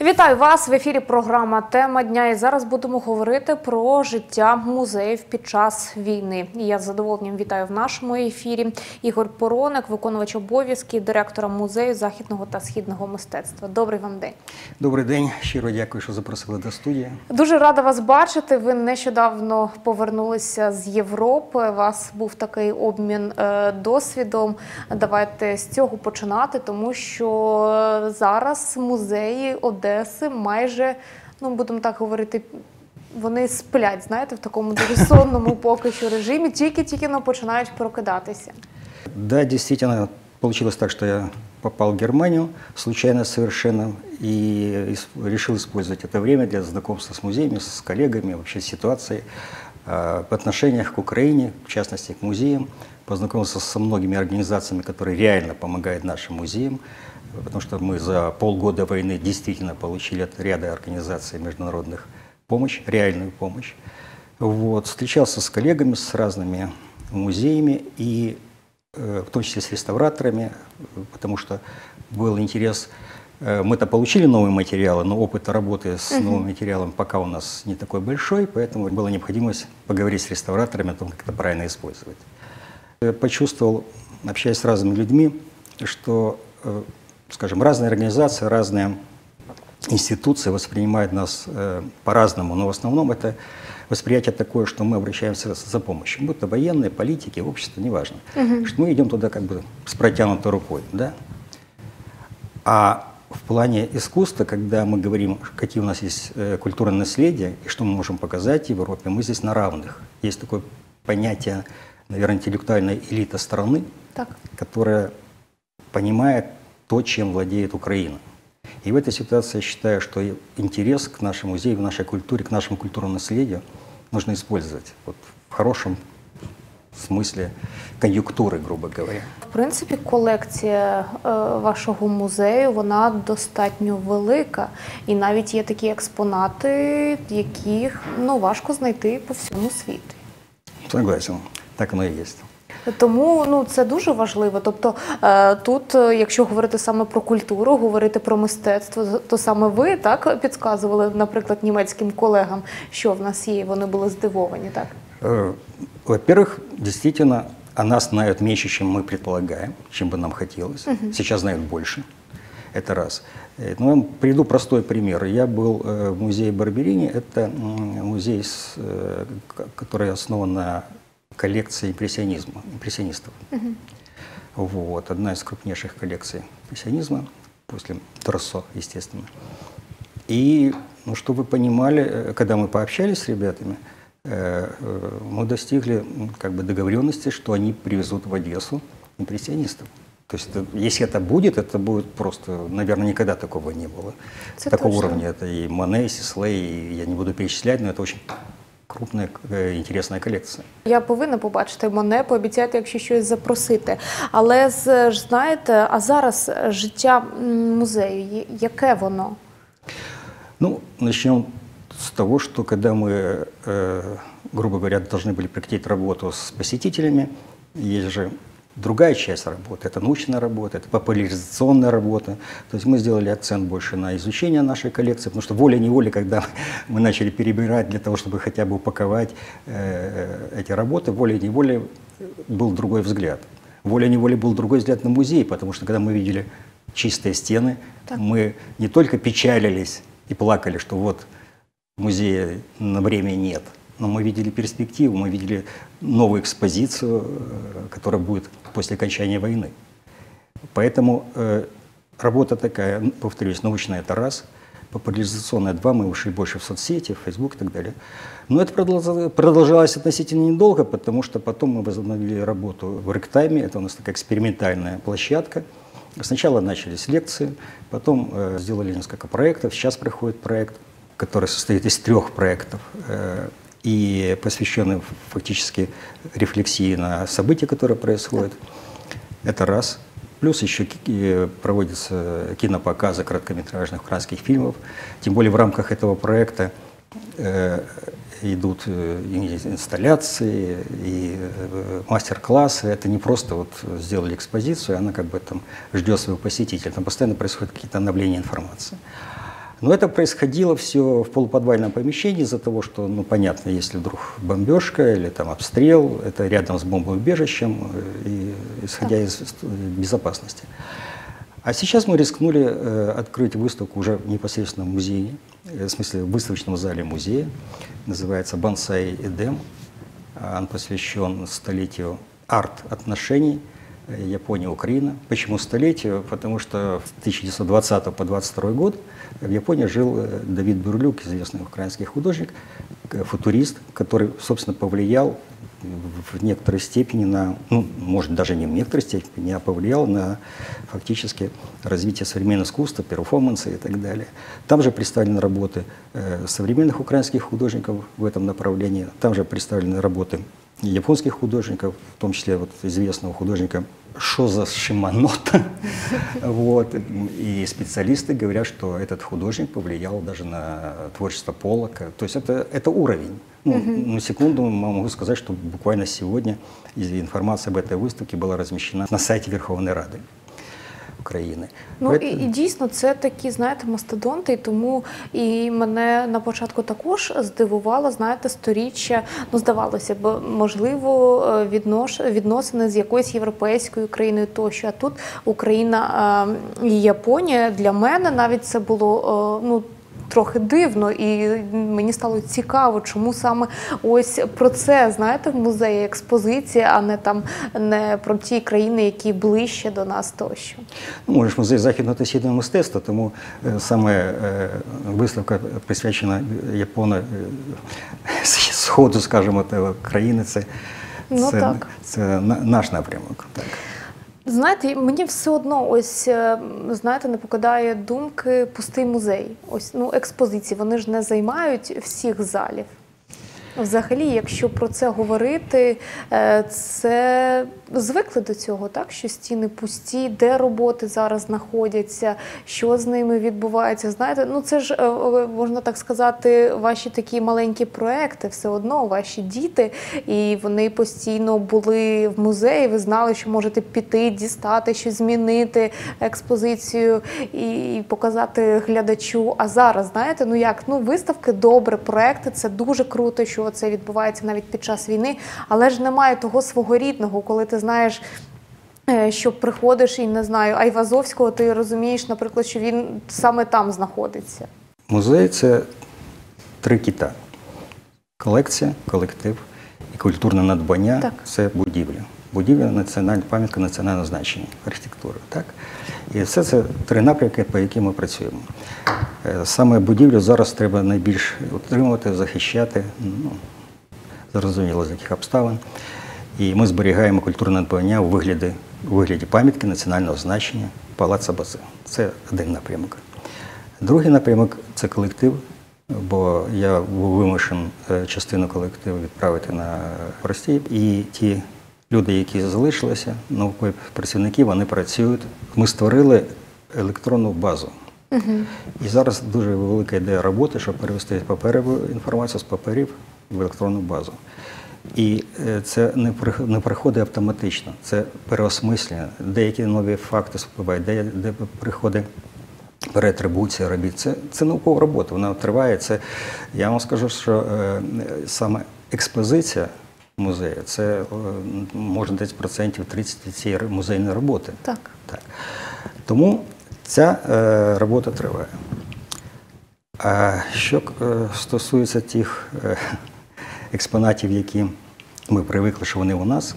Вітаю вас! В ефірі програма «Тема дня» і зараз будемо говорити про життя музеїв під час війни. І я з задоволенням вітаю в нашому ефірі Ігор Поронік, виконувач обов'язків директора Музею Західного та Східного мистецтва. Добрий вам день! Добрий день! Щиро дякую, що запросили до студії. Дуже рада вас бачити. Ви нещодавно повернулися з Європи. У вас був такий обмін досвідом. Давайте з цього починати, тому що зараз музеї Одеси майже, ну будемо так говорити, вони сплять, знаєте, в такому дуже сонному поки що режимі, тільки-тільки починають прокидатися. Да, действительно, получилось так, что я попал в Германию, случайно совершенно, и решил использовать это время для знакомства с музеями, с коллегами, вообще с ситуацией в отношениях к Украине, в частности, к музеям. Познакомился со многими организациями, которые реально помогают нашим музеям, потому что мы за полгода войны действительно получили от ряда организаций международных помощь, реальную помощь. Вот. Встречался с коллегами, с разными музеями, и в том числе с реставраторами, потому что был интерес. Мы-то получили новые материалы, но опыт работы с новым материалом пока у нас не такой большой, поэтому была необходимость поговорить с реставраторами о том, как это правильно использовать. Я почувствовал, общаясь с разными людьми, что, скажем, разные организации, разные институции воспринимают нас по-разному, но в основном это восприятие такое, что мы обращаемся за помощью. Будь то военные, политики, общество, неважно. Что мы идем туда как бы с протянутой рукой. Да? А в плане искусства, когда мы говорим, какие у нас есть культурные наследия и что мы можем показать в Европе, мы здесь на равных. Есть такое понятие, наверное, интеллектуальная элита страны, так, которая понимает то, чем владеет Украина. И в этой ситуации я считаю, что интерес к нашему музею, к нашей культуре, к нашему культурному наследию нужно использовать вот, в хорошем смысле конъюнктуры, грубо говоря. В принципі, колекція вашого музею, вона достатньо велика. І навіть є такі експонати, яких, ну, важко знайти по всьому світу. Согласен. Так воно і є. Тому, ну, це дуже важливо. Тобто тут, якщо говорити саме про культуру, говорити про мистецтво, то саме ви, так, підказували, наприклад, німецьким колегам, що в нас є, вони були здивовані, так? Во-первых, действительно, о нас знают меньше, чем мы предполагаем, чем бы нам хотелось. Сейчас знают больше. Это раз. Но я приведу простой пример. Я был в музее Барберини. Это музей, который основан на коллекции импрессионистов. Вот. Одна из крупнейших коллекций импрессионизма, после Троссо, естественно. И, ну, чтобы вы понимали, когда мы пообщались с ребятами, мы достигли как бы договоренности, что они привезут в Одессу импрессионистов. То есть, это, если это будет просто, наверное, никогда такого не было. Это такого точно уровня. Это и Моне, и Сеслей, и я не буду перечислять, но это очень крупна, цікава колекція. Я повинна побачити Моне, пообіцяти, якщо щось запросити. Але, знаєте, а зараз життя музею, яке воно? Ну, почнемо с того, что когда мы, грубо говоря, должны были прекратить работу с посетителями, есть же другая часть работы, это научная работа, это популяризационная работа. То есть мы сделали акцент больше на изучение нашей коллекции, потому что волей-неволей, когда мы начали перебирать для того, чтобы хотя бы упаковать эти работы, волей-неволей был другой взгляд. Волей-неволей был другой взгляд на музей, потому что когда мы видели чистые стены, так, мы не только печалились и плакали, что вот музея на время нет, но мы видели перспективу, мы видели новую экспозицию, которая будет после окончания войны. Поэтому работа такая, повторюсь, научная – это раз, популяризационная – два, мы ушли больше в соцсети, в Facebook и так далее. Но это продолжалось относительно недолго, потому что потом мы возобновили работу в Ректайме, это у нас такая экспериментальная площадка. Сначала начались лекции, потом сделали несколько проектов, сейчас проходит проект, который состоит из 3 проектов и посвящены фактически рефлексии на события, которые происходят. Это раз. Плюс еще проводятся кинопоказы короткометражных украинских фильмов. Тем более в рамках этого проекта идут и инсталляции, и мастер-классы. Это не просто вот сделали экспозицию, она как бы там ждет своего посетителя. Там постоянно происходят какие-то обновления информации. Но это происходило все в полуподвальном помещении из-за того, что, ну, понятно, если вдруг бомбежка или там обстрел, это рядом с бомбоубежищем, и, исходя из безопасности. А сейчас мы рискнули открыть выставку уже непосредственно в музее, в смысле в выставочном зале музея, называется «Бонсай Эден». Он посвящен столетию арт-отношений Япония-Украина. Почему столетию? Потому что с 1920 по 1922 год в Японии жил Давид Бурлюк, известный украинский художник, футурист, который, собственно, повлиял в некоторой степени на, ну, может, даже не в некоторой степени, а повлиял на фактически развитие современного искусства, перформанса и так далее. Там же представлены работы современных украинских художников в этом направлении, там же представлены работы японских художников, в том числе вот известного художника Шоза Шимонота. Вот. И специалисты говорят, что этот художник повлиял даже на творчество Полока. То есть это уровень. Ну, на секунду могу сказать, что буквально сегодня информация об этой выставке была размещена на сайте Верховной Рады України. Ну, і дійсно це такі, знаєте, мастодонти, і тому і мене на початку також здивувало, знаєте, сторіччя, ну, здавалося б, можливо, відносини з якоюсь європейською країною тощо, а тут Україна і Японія, для мене навіть це було, ну, трохи дивно, і мені стало цікаво, чому саме ось про це, знаєте, в музеї експозиція, а не там не про ті країни, які ближче до нас тощо. Ну, може, музей Західного та Східного мистецтва, тому саме виставка присвячена Сходу, скажімо, країни, це наш напрямок. Так. Знаєте, мені все одно, ось, знаєте, не покидає думки пустий музей. Ось, ну, експозиції, вони ж не займають всіх залів. Взагалі, якщо про це говорити, це звикли до цього, так? Що стіни пусті, де роботи зараз знаходяться, що з ними відбувається, знаєте? Ну, це ж, можна так сказати, ваші такі маленькі проекти, все одно ваші діти, і вони постійно були в музеї, ви знали, що можете піти, дістати, щось змінити експозицію і показати глядачу. А зараз, знаєте, ну як, ну виставки добре, проекти, це дуже круто, що це відбувається навіть під час війни, але ж немає того свого рідного, коли ти знаєш, що приходиш і, не знаю, Айвазовського, ти розумієш, наприклад, що він саме там знаходиться. Музей – це три кита. Колекція, колектив і культурне надбання – це будівля. Будівля – пам'ятка національного значення, архітектури. Так? І все це три напрямки, по яким ми працюємо. Саме будівлю зараз треба найбільш утримувати, захищати, ну, зрозуміло, з яких обставин. І ми зберігаємо культурне надбання у вигляді пам'ятки національного значення Палацу Бази. Це один напрямок. Другий напрямок – це колектив, бо я вимушен частину колективу відправити на Росію. І ті люди, які залишилися, наукові працівники, вони працюють. Ми створили електронну базу. І зараз дуже велика ідея роботи, щоб перевести паперову інформацію з паперів в електронну базу. І це не приходить автоматично, це переосмислення. Деякі нові факти спливають, де приходить переатрибуція робіт. Це наукова робота, вона триває. Це, я вам скажу, що саме експозиція музею, це може десь процентів 30 від цієї музейної роботи. Так. Так. Тому ця робота триває. А що стосується тих експонатів, які ми привикли, що вони у нас,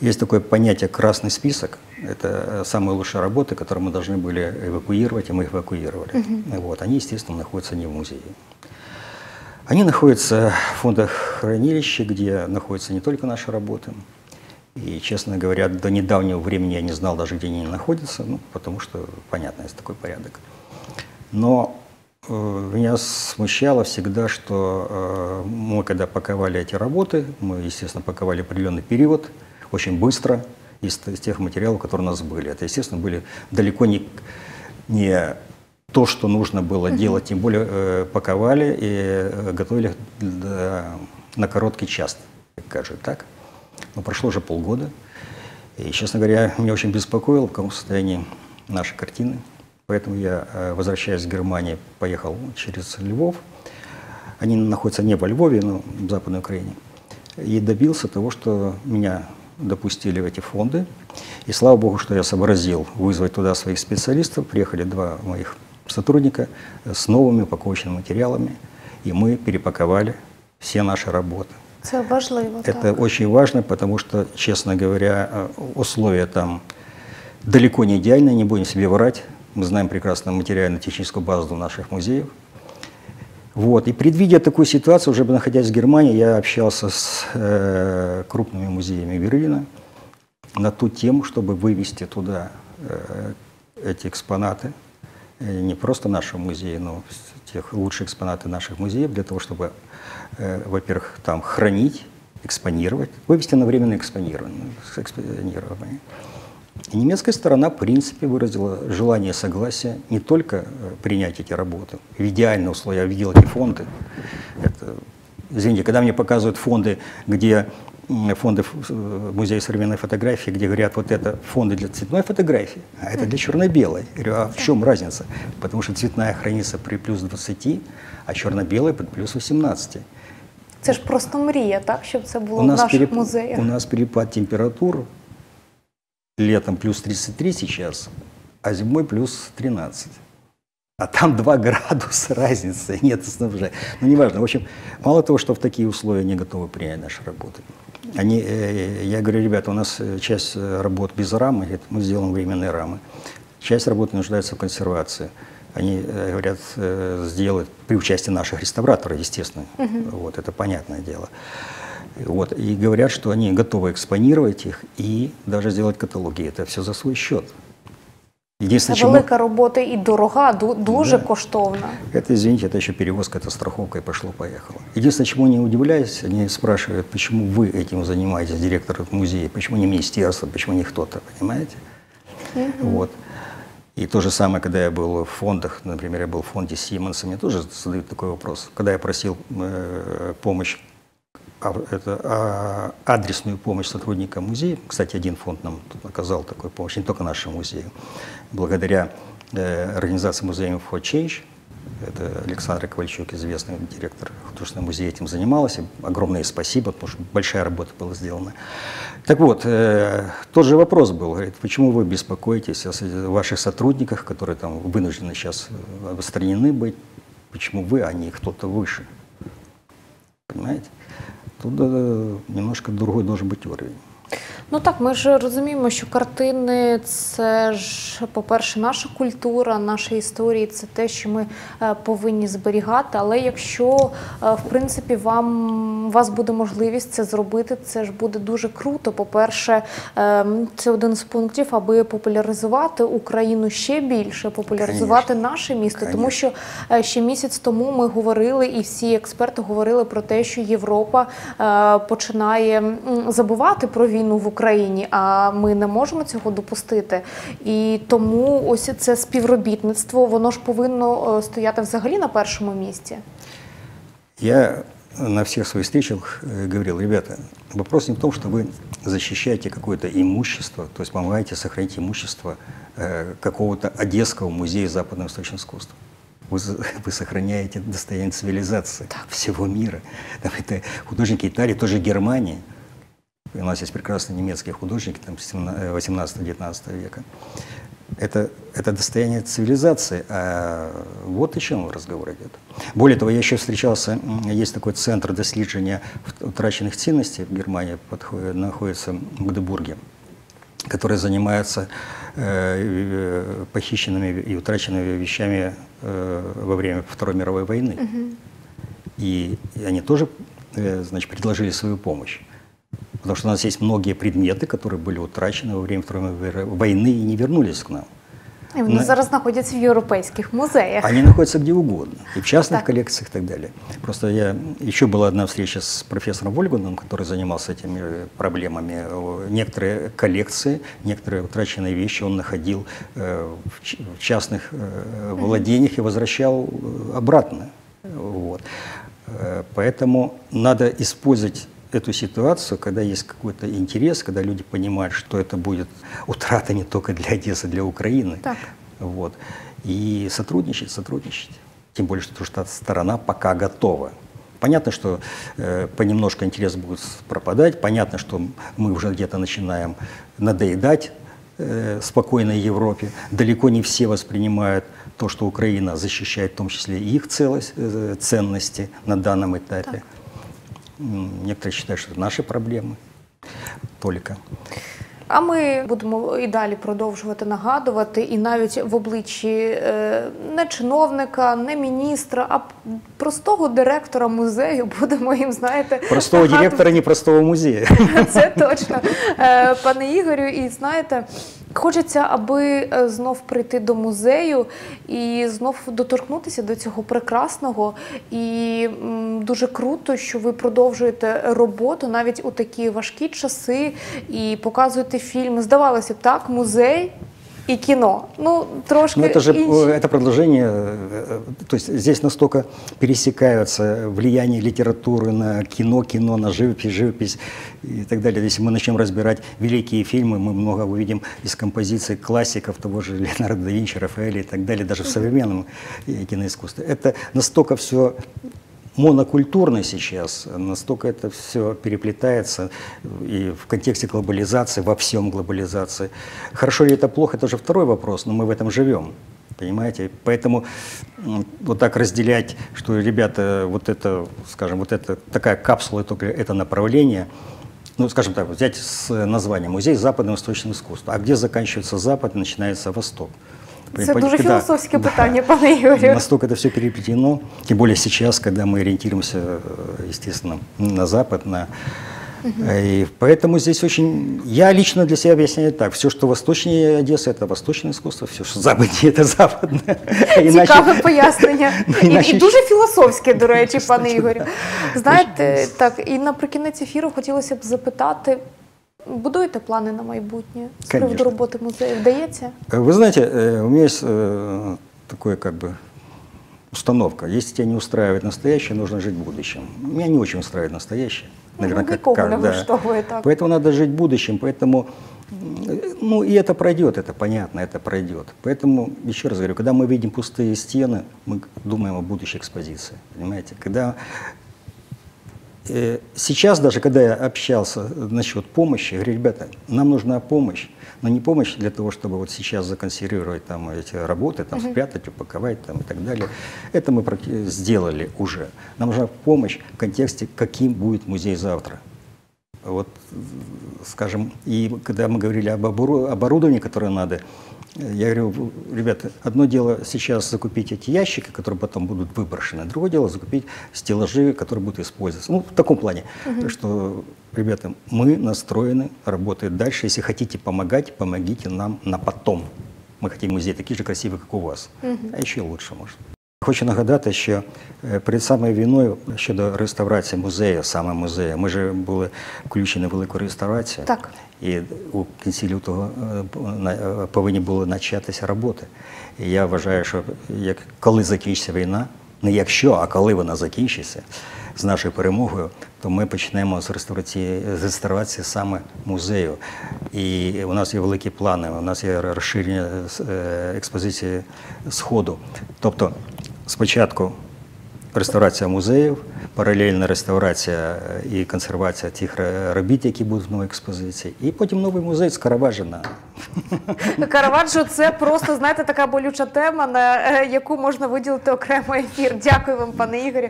є таке поняття «красний список». Это самые лучшие работы, которые мы должны были эвакуировать, и мы их эвакуировали. Вот. Они, естественно, находятся не в музее. Они находятся в фондах-хранилищах, где находятся не только наши работы. И, честно говоря, до недавнего времени я не знал даже, где они находятся, ну, потому что, понятно, есть такой порядок. Но меня смущало всегда, что мы, когда паковали эти работы, мы, естественно, паковали определенный период, очень быстро, из тех материалов, которые у нас были. Это, естественно, были далеко не то, что нужно было делать, тем более паковали и готовили на короткий час, как кажут, так. Но прошло уже полгода, и, честно говоря, меня очень беспокоило, в каком состоянии наши картины, Поэтому я, возвращаясь в Германию, поехал через Львов. Они находятся не во Львове, но в Западной Украине. И добился того, что меня допустили в эти фонды. И слава богу, что я сообразил вызвать туда своих специалистов. Приехали два моих сотрудника с новыми упаковочными материалами. И мы перепаковали все наши работы. Это важливо, это очень важно, потому что, честно говоря, условия там далеко не идеальные, не будем себе врать. Мы знаем прекрасно материально-техническую базу наших музеев. Вот. И предвидя такую ситуацию, уже находясь в Германии, я общался с крупными музеями Берлина на ту тему, чтобы вывести туда эти экспонаты. И не просто наши музеи, но тех лучших экспонаты наших музеев, для того, чтобы, во-первых, там хранить, экспонировать, вывести на временно экспонирование. И немецкая сторона, в принципе, выразила желание согласия не только принять эти работы. В идеальном условии я видел эти фонды. Это, извините, когда мне показывают фонды, где фонды Музея современной фотографии, где говорят, вот это фонды для цветной фотографии, а это для черно-белой. Я говорю, а в чем разница? Потому что цветная хранится при плюс 20, а черно-белая под плюс 18. Это же просто мрия, так, чтобы это было в наших музеях? У нас перепад температур. Летом плюс 33 сейчас, а зимой плюс 13. А там 2 градуса разницы, нет снабжения. Ну, неважно. В общем, мало того, что в такие условия не готовы принять наши работы. Они, я говорю, ребята, у нас часть работ без рамы, мы сделаем временные рамы. Часть работы нуждается в консервации. Они говорят, сделают при участии наших реставраторов, естественно. Вот, это понятное дело. Вот, и говорят, что они готовы экспонировать их и даже сделать каталоги. Это все за свой счет. Единственное, это велика работа и дорога, дуже коштовна. Это, извините, это еще перевозка, это страховка и пошло-поехало. Единственное, чему не удивляюсь, они спрашивают, почему вы этим занимаетесь, директор музея, почему не министерство, почему не кто-то, понимаете? Вот. И то же самое, когда я был в фондах, например, я был в фонде Симонса, мне тоже задают такой вопрос. Когда я просил помощь, адресную помощь сотрудникам музея. Кстати, один фонд нам оказал такую помощь, не только нашему музею. Благодаря организации музея For Change, это Александр Ковальчук, известный директор художественного музея, этим занималась. Огромное спасибо, потому что большая работа была сделана. Так вот, тот же вопрос был, говорит, почему вы беспокоитесь о ваших сотрудниках, которые там вынуждены сейчас отстранены быть, почему вы, а не кто-то выше? Понимаете? Тут немножко другой должен бути рівень. Ну так, ми ж розуміємо, що картини – це ж, по-перше, наша культура, наша історія, це те, що ми повинні зберігати. Але якщо, в принципі, у вас буде можливість це зробити, це ж буде дуже круто. По-перше, це один з пунктів, аби популяризувати Україну ще більше, популяризувати наше місто. Тому що ще місяць тому ми говорили, і всі експерти говорили про те, що Європа починає забувати про війну в Україні. А ми не можемо цього допустити. І тому ось це співробітництво, воно ж повинно стояти взагалі на першому місці. Я на всіх своїх зустрічах говорив, ребята, вопрос не в тому, що ви захищаєте якесь імущество, тобто допомагаєте зберігати імущество якогось Одеського музею западного восточного іскусства. Вы сохраняете достояние цивилизации всего мира. Это художники Италии, тоже Германии. У нас есть прекрасные немецкие художники 18-19 века. Это достояние цивилизации, а вот о чем разговор идет. Более того, я еще встречался, есть такой центр исследования утраченных ценностей в Германии, находится в Гдебурге, который занимается похищенными и утраченными вещами во время Второй мировой войны. И они тоже, значит, предложили свою помощь. Потому что у нас есть многие предметы, которые были утрачены во время Второй мировой войны и не вернулись к нам. И они сейчас находятся в европейских музеях. Они находятся где угодно, и в частных коллекциях и так далее. Просто еще была одна встреча с профессором Вольгуном, который занимался этими проблемами. Некоторые коллекции, некоторые утраченные вещи он находил в частных владениях и возвращал обратно. Вот. Поэтому надо использовать эту ситуацию, когда есть какой-то интерес, когда люди понимают, что это будет утрата не только для Одессы, для Украины. Вот. и сотрудничать. Тем более, что та сторона пока готова. Понятно, что понемножку интерес будет пропадать, понятно, что мы уже где-то начинаем надоедать спокойной Европе. Далеко не все воспринимают то, что Украина защищает, в том числе и их ценности на данном этапе. Так. Некоторые считают, что это наши проблемы только. А ми будемо і далі продовжувати нагадувати, і навіть в обличчі не чиновника, не міністра, а простого директора музею будемо їм, знаєте... Простого директора, не простого музею. Це точно, пане Ігорю. І знаєте, хочеться, аби знов прийти до музею і знов доторкнутися до цього прекрасного. І дуже круто, що ви продовжуєте роботу навіть у такі важкі часи і показуєте фильмы. Сдавалось так, музей и кино. Ну, трошки... Но это же это продолжение, то есть здесь настолько пересекаются влияние литературы на кино, кино на живопись, живопись и так далее. Если мы начнем разбирать великие фильмы, мы много увидим из композиций классиков, того же Леонардо да Винчи, Рафаэля и так далее, даже в современном киноискусстве. Это настолько все... монокультурно сейчас, настолько это все переплетается и в контексте глобализации, во всем глобализации. Хорошо ли это, плохо, это уже второй вопрос, но мы в этом живем, понимаете? Поэтому вот так разделять, что, ребята, вот это, скажем, вот это такая капсула, это направление, ну, скажем так, взять с названием «Музей западного и восточного искусства», а где заканчивается Запад, начинается Восток. Это дуже философское питание, пане Юрию. Настолько это все переплетено, тем более сейчас, когда мы ориентируемся, естественно, на Запад, на... И поэтому здесь очень... Я лично для себя объясняю так. Все, что восточнее Одессы, это восточное искусство. Все, что западнее, это западное. Цікаве пояснення. І дуже філософське, до речі, пане Ігорю. Знаєте, так, і наприкінець ефіру хотілося б запитати, будуете планы на майбутнее? С приводу работы музея вдаётся? Вы знаете, у меня есть такая как бы установка. Если тебя не устраивает настоящее, нужно жить в будущем. Меня не очень устраивает настоящее. Наверное, ну, как поэтому надо жить в будущем. Поэтому, ну, и это пройдет, это понятно, это пройдет. Поэтому, еще раз говорю, когда мы видим пустые стены, мы думаем о будущей экспозиции. Понимаете? Когда... Сейчас даже, когда я общался насчет помощи, я говорю, ребята, нам нужна помощь, но не помощь для того, чтобы вот сейчас законсервировать там эти работы, там, спрятать, упаковать там, и так далее. Это мы сделали уже. Нам нужна помощь в контексте, каким будет музей завтра. Вот, скажем, и когда мы говорили об оборудовании, которое надо, я говорю, ребята, одно дело сейчас закупить эти ящики, которые потом будут выброшены, другое дело закупить стеллажи, которые будут использоваться. Ну, в таком плане, что, ребята, мы настроены работать дальше. Если хотите помогать, помогите нам на потом. Мы хотим музей такие же красивые, как у вас. А еще лучше, может. Хочу нагадати, що перед самою війною щодо реставрації музею, саме музею, ми ж були включені в велику реставрацію. Так. І у кінці лютого повинні були початися роботи. І я вважаю, що коли закінчиться війна, не якщо, а коли вона закінчиться з нашою перемогою, то ми почнемо з реставрації саме музею. І у нас є великі плани, у нас є розширення експозиції Сходу. Тобто спочатку реставрація музеїв, паралельна реставрація і консервація тих робіт, які будуть в новій експозиції, і потім новий музей з Караваджо. Караваджо – це просто, знаєте, така болюча тема, на яку можна виділити окремий ефір. Дякую вам, пане Ігорю,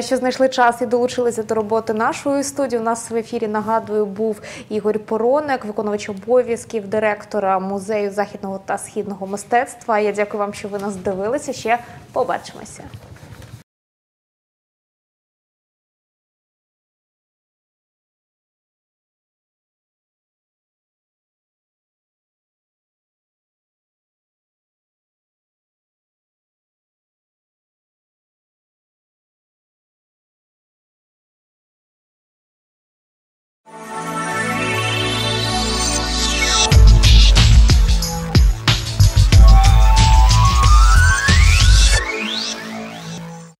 що знайшли час і долучилися до роботи нашої студії. У нас в ефірі, нагадую, був Ігор Поронік, виконувач обов'язків директора Музею західного та східного мистецтва. Я дякую вам, що ви нас дивилися. Ще побачимося.